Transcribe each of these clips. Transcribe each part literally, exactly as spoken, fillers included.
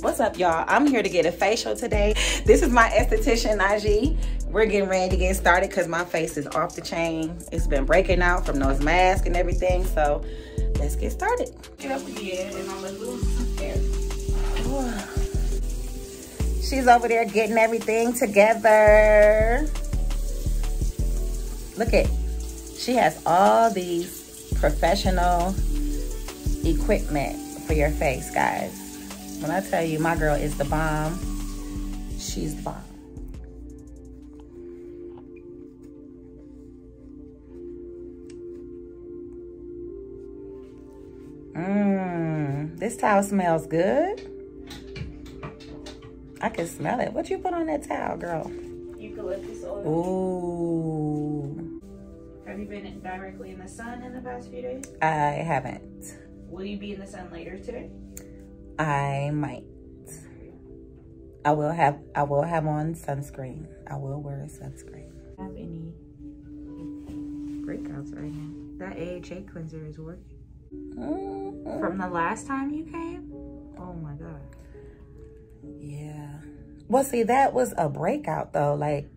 What's up, y'all? I'm here to get a facial today. This is my esthetician, Najee. We're getting ready to get started because my face is off the chain. It's been breaking out from those masks and everything. So let's get started. Get up again and I'm gonna lose some hair. She's over there getting everything together. Look at, she has all these professional equipment for your face, guys. When I tell you, my girl is the bomb. She's the bomb. Mmm, this towel smells good. I can smell it. What you put on that towel, girl? Eucalyptus oil. Ooh. Have you been directly in the sun in the past few days? I haven't. Will you be in the sun later today? I might. I will have I will have on sunscreen. I will wear sunscreen. I have any breakouts right now. That A H A cleanser is working. Mm-hmm. From the last time you came? Oh my God. Yeah. Well, see, that was a breakout though. Like,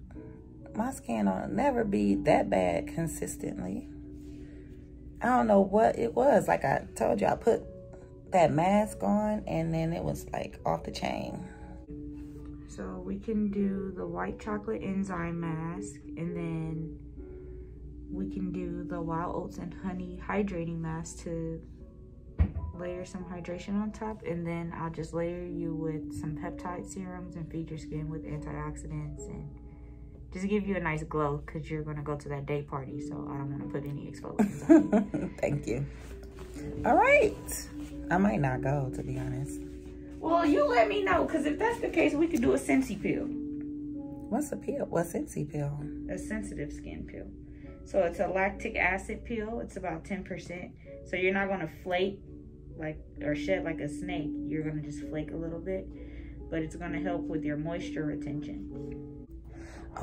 my skin will never be that bad consistently. I don't know what it was. Like I told you, I put that mask on and then it was like off the chain. So we can do the white chocolate enzyme mask, and then we can do the wild oats and honey hydrating mask to layer some hydration on top, and then I'll just layer you with some peptide serums and feed your skin with antioxidants and just give you a nice glow, because you're going to go to that day party, so I don't want to put any exfoliants on you. Thank you. All right. I might not go, to be honest. Well, you let me know, because if that's the case, we could do a Scentsy pill. What's a pill? What's a Scentsy pill? A sensitive skin pill. So it's a lactic acid pill. It's about ten percent. So you're not going to flake like or shed like a snake. You're going to just flake a little bit, but it's going to help with your moisture retention.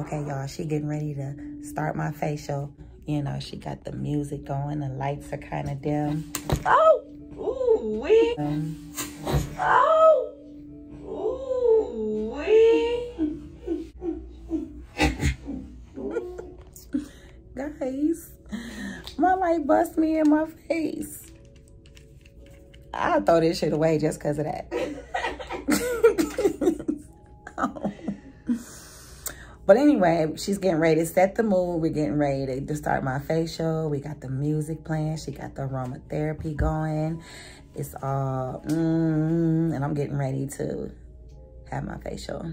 Okay, y'all, she getting ready to start my facial. You know, she got the music going. The lights are kind of dim. Oh, ooh wee. Um, oh, ooh wee. Guys, my light bust me in my face. I'll throw this shit away just because of that. Oh. But anyway, she's getting ready to set the mood. We're getting ready to start my facial. We got the music playing. She got the aromatherapy going. It's all, mm, and I'm getting ready to have my facial.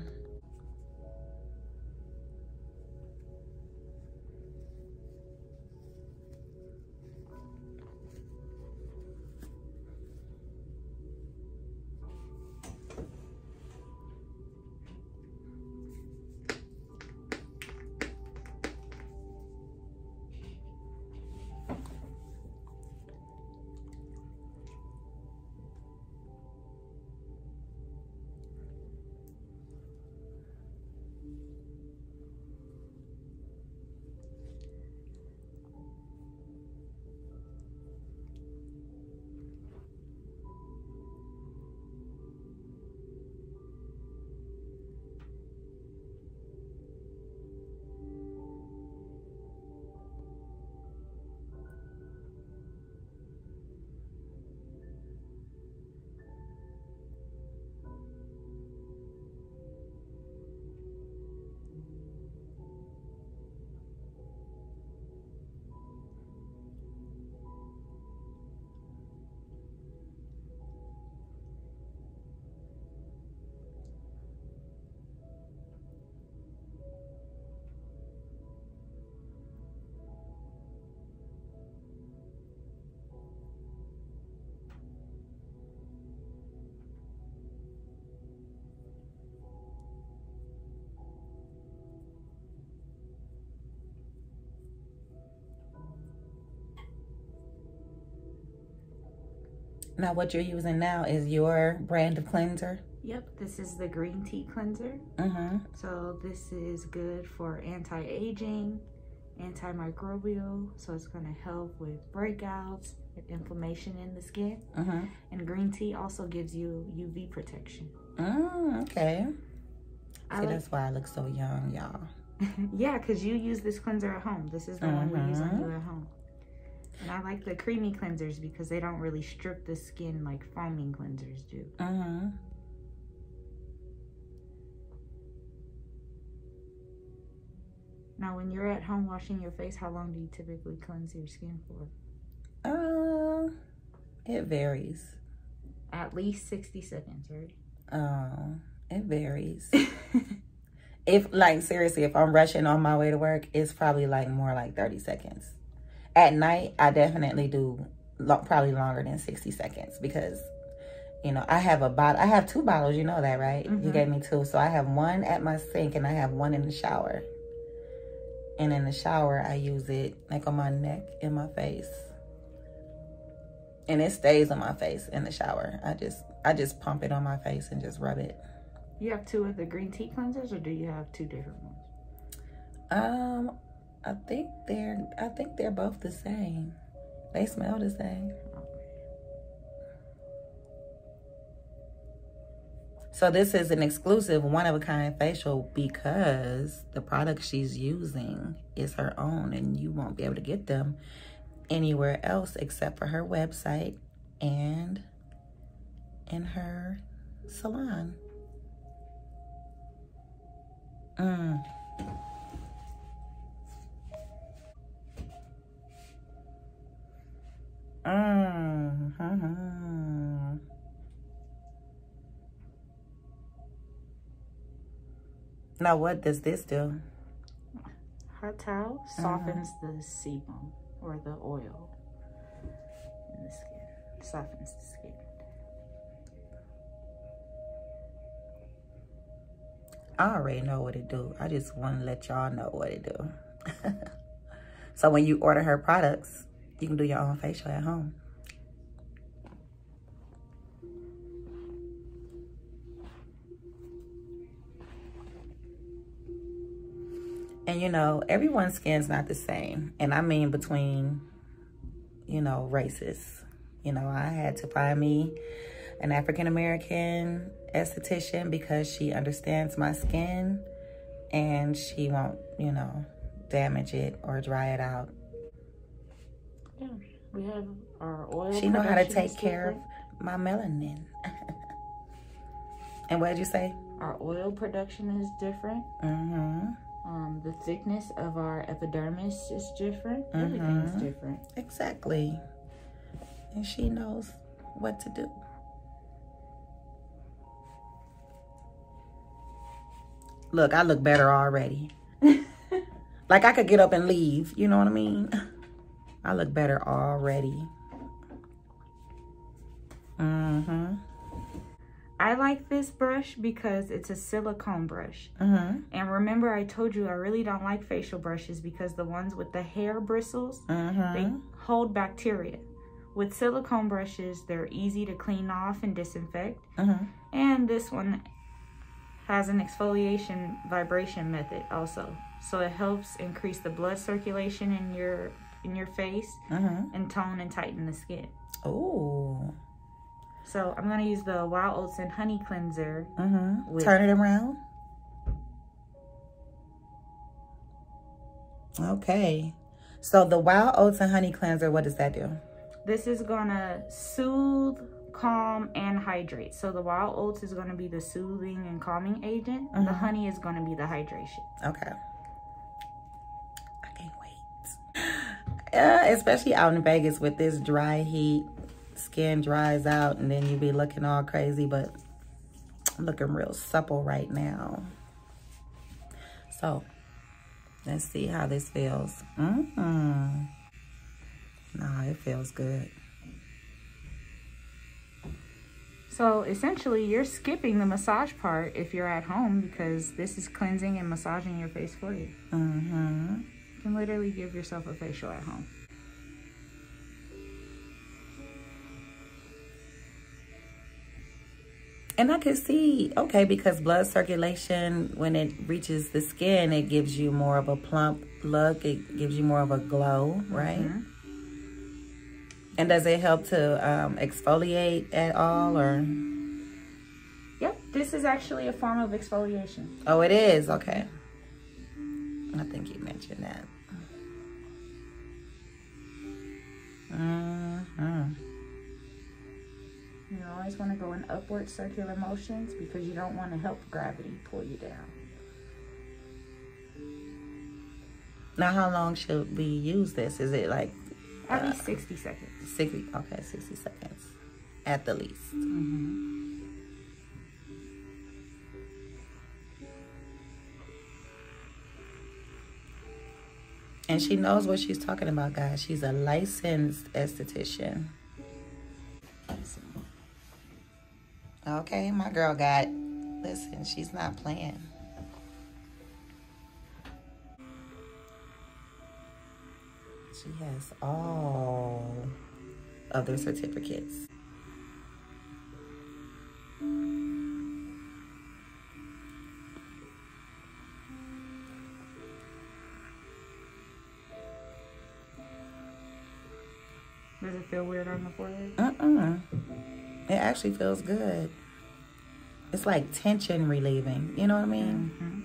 Now, what you're using now is your brand of cleanser? Yep, this is the green tea cleanser. Mm-hmm. So this is good for anti-aging, antimicrobial, so it's going to help with breakouts, inflammation in the skin. Uh-huh. And green tea also gives you U V protection. Oh, okay. I See, like, that's why I look so young, y'all. Yeah, because you use this cleanser at home. This is the uh-huh. one we use on you at home. And I like the creamy cleansers because they don't really strip the skin like foaming cleansers do. Uh-huh. Now, when you're at home washing your face, how long do you typically cleanse your skin for? Uh, it varies. At least sixty seconds, right? Oh, it varies. If, like, seriously, if I'm rushing on my way to work, it's probably, like, more like thirty seconds. At night, I definitely do lo- probably longer than sixty seconds because, you know, I have a bottle. I have two bottles. You know that, right? Mm-hmm. You gave me two. So I have one at my sink and I have one in the shower. And in the shower, I use it, like, on my neck and my face. And it stays on my face in the shower. I just I just pump it on my face and just rub it. You have two of the green tea cleansers, or do you have two different ones? Um, I think they're I think they're both the same. They smell the same. So this is an exclusive one-of-a-kind facial because the product she's using is her own, and you won't be able to get them anywhere else except for her website and in her salon. Mm. Mm. Mm-hmm. Now, what does this do? Her towel softens mm-hmm. the sebum. Or the oil in the skin. It softens the skin. I already know what it do. I just want to let y'all know what it do. So when you order her products, you can do your own facial at home. And, you know, everyone's skin's not the same. And I mean between, you know, races. You know, I had to find me an African-American esthetician because she understands my skin and she won't, you know, damage it or dry it out. Yeah, we have our oil. She knows how to take care of my melanin. And what did you say? Our oil production is different. Mm-hmm. Um, the thickness of our epidermis is different. Mm-hmm. Everything's different. Exactly. And she knows what to do. Look, I look better already. Like I could get up and leave. You know what I mean? I look better already. Mm-hmm. I like this brush because it's a silicone brush. Mm-hmm. And remember, I told you I really don't like facial brushes because the ones with the hair bristles, mm-hmm. they hold bacteria. With silicone brushes, they're easy to clean off and disinfect. Mm-hmm. And this one has an exfoliation vibration method also. So it helps increase the blood circulation in your, in your face mm-hmm. and tone and tighten the skin. Oh. So I'm going to use the Wild Oats and Honey Cleanser. Mm-hmm. With Turn it around. Okay. So the Wild Oats and Honey Cleanser, what does that do? This is going to soothe, calm, and hydrate. So the Wild Oats is going to be the soothing and calming agent. Mm-hmm. The honey is going to be the hydration. Okay. I can't wait. Uh, especially out in Vegas with this dry heat. Skin dries out and then you be looking all crazy, but I'm looking real supple right now. So let's see how this feels. Mm-hmm. Nah, it feels good. So essentially you're skipping the massage part if you're at home because this is cleansing and massaging your face for you. Mm-hmm. You can literally give yourself a facial at home. And I could see, okay, because blood circulation, when it reaches the skin, it gives you more of a plump look. It gives you more of a glow, right? Mm-hmm. And does it help to um, exfoliate at all, or? Yep, this is actually a form of exfoliation. Oh, it is? Okay. I think you mentioned that. Mm-hmm. You always want to go in upward circular motions because you don't want to help gravity pull you down. Now, how long should we use this? Is it like? At uh, least sixty seconds. Sixty. Okay, sixty seconds, at the least. Mm-hmm. And she knows what she's talking about, guys. She's a licensed esthetician. Okay, my girl got, listen, she's not playing. She has all of their certificates. Does it feel weird on the forehead? Uh-uh. It actually feels good. It's like tension relieving. You know what I mean? Mm-hmm.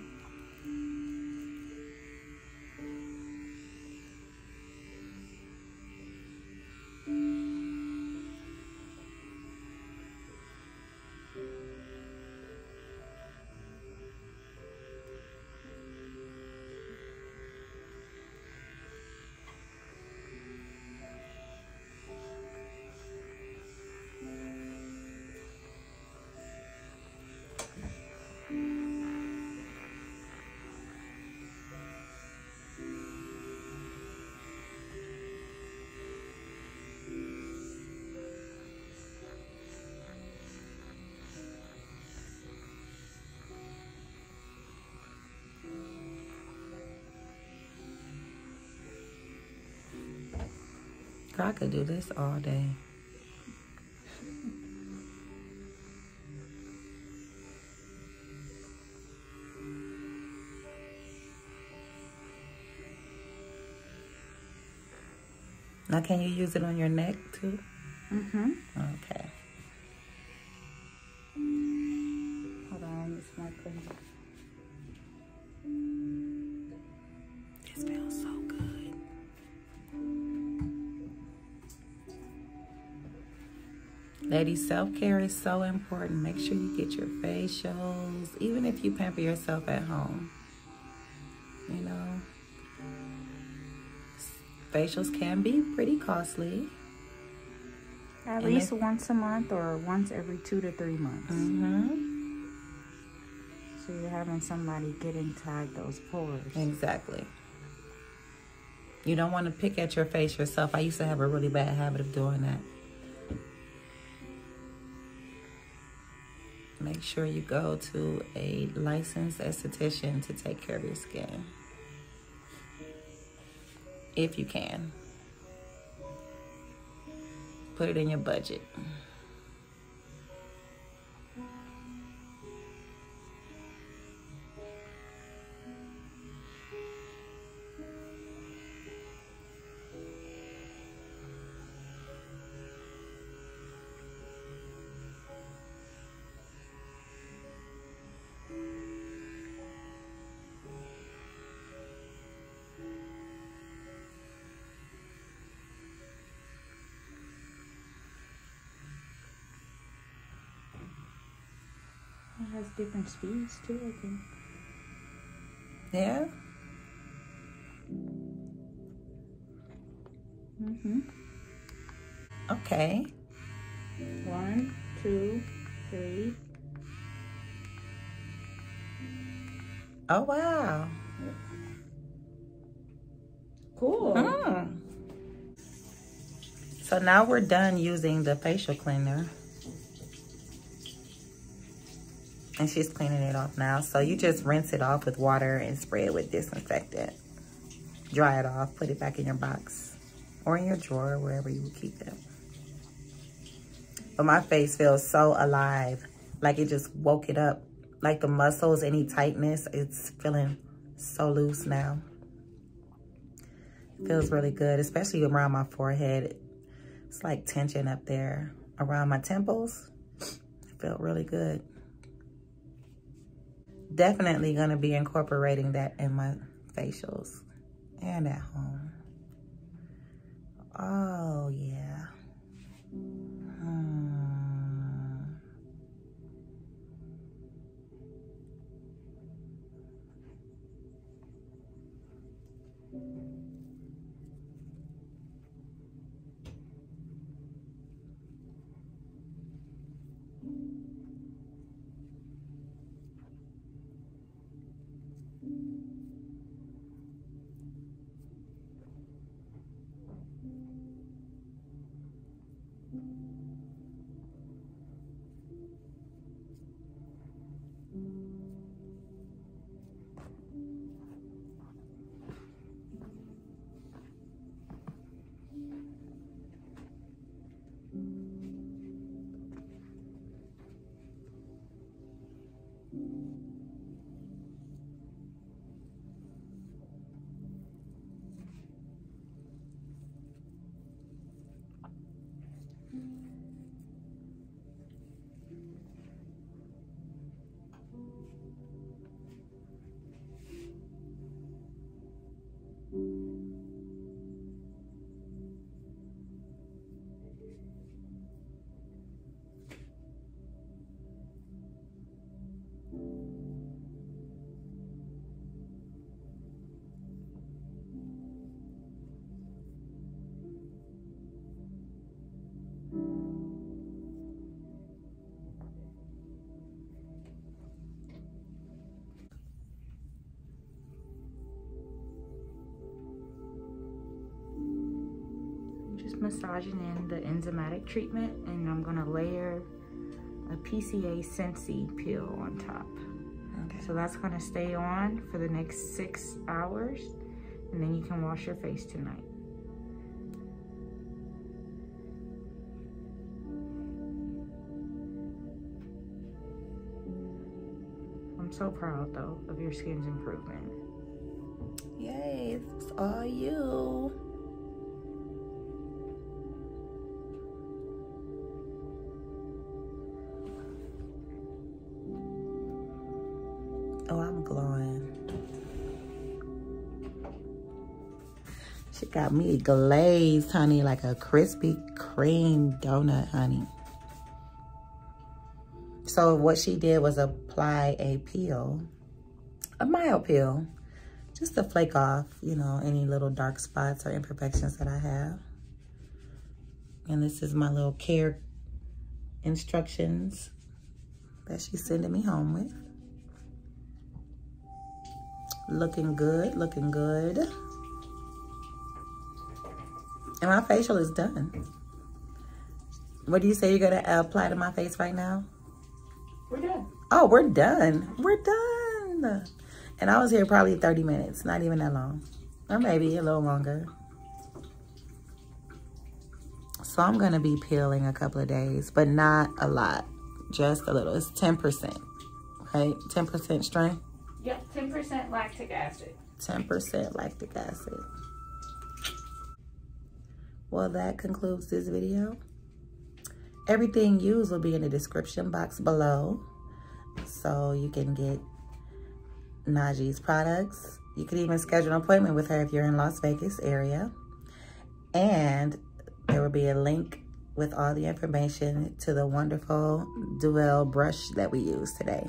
I could do this all day. Now, can you use it on your neck too? Mm-hmm. Okay. Hold on, it's my thing. Ladies, self-care is so important. Make sure you get your facials, even if you pamper yourself at home. You know, facials can be pretty costly. At and least if, once a month or once every two to three months. Mm-hmm. So you're having somebody get inside those pores. Exactly. You don't want to pick at your face yourself. I used to have a really bad habit of doing that. Make sure you go to a licensed esthetician to take care of your skin, if you can. Put it in your budget. It has different speeds too, I think. Yeah? Mm-hmm. Okay. One, two, three. Oh, wow. Cool. Mm. So now we're done using the facial cleaner. And she's cleaning it off now. So you just rinse it off with water and spray it with disinfectant. Dry it off, put it back in your box or in your drawer, wherever you keep them. But my face feels so alive. Like it just woke it up. Like the muscles, any tightness, it's feeling so loose now. It feels really good, especially around my forehead. It's like tension up there around my temples. It felt really good. Definitely gonna be incorporating that in my facials and at home. Oh yeah. Hmm. Massaging in the enzymatic treatment, and I'm gonna layer a P C A Scentsy peel on top. Okay. So that's gonna stay on for the next six hours, and then you can wash your face tonight. I'm so proud though of your skin's improvement. Yay, it's all you. She got me glazed, honey, like a crispy cream donut, honey. So what she did was apply a peel, a mild peel, just to flake off, you know, any little dark spots or imperfections that I have. And this is my little care instructions that she's sending me home with. Looking good, looking good. And my facial is done. What do you say you're gonna apply to my face right now? We're done. Oh, we're done. We're done. And I was here probably thirty minutes, not even that long. Or maybe a little longer. So I'm gonna be peeling a couple of days, but not a lot, just a little. It's ten percent, right? ten percent strength? Yep, ten percent lactic acid. ten percent lactic acid. Well, that concludes this video. Everything used will be in the description box below. So you can get Najee's products. You can even schedule an appointment with her if you're in Las Vegas area. And there will be a link with all the information to the wonderful Duvolle brush that we used today.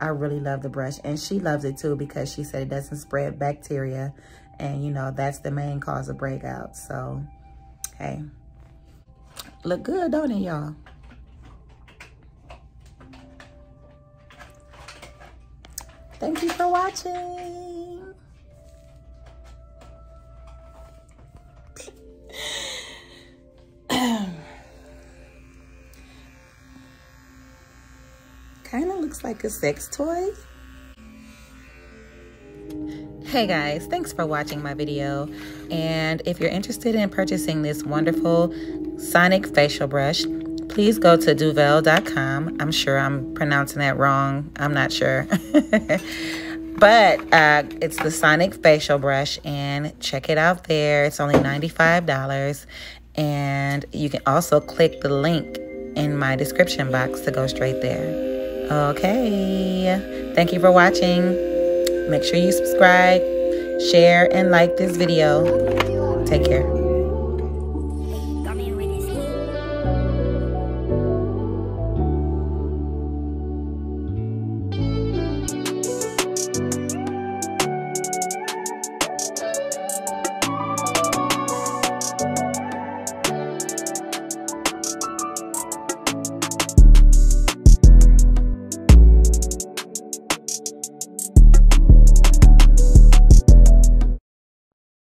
I really love the brush, and she loves it too because she said it doesn't spread bacteria. And you know, that's the main cause of breakouts. So hey, look good, don't it, y'all? Thank you for watching. Kind of looks like a sex toy. Hey guys, thanks for watching my video. And if you're interested in purchasing this wonderful sonic facial brush, please go to duvolle dot com. I'm sure I'm pronouncing that wrong. I'm not sure. But uh, it's the sonic facial brush, and check it out there. It's only ninety-five dollars. And you can also click the link in my description box to go straight there. Okay. Thank you for watching. Make sure you subscribe, share, and like this video. Take care.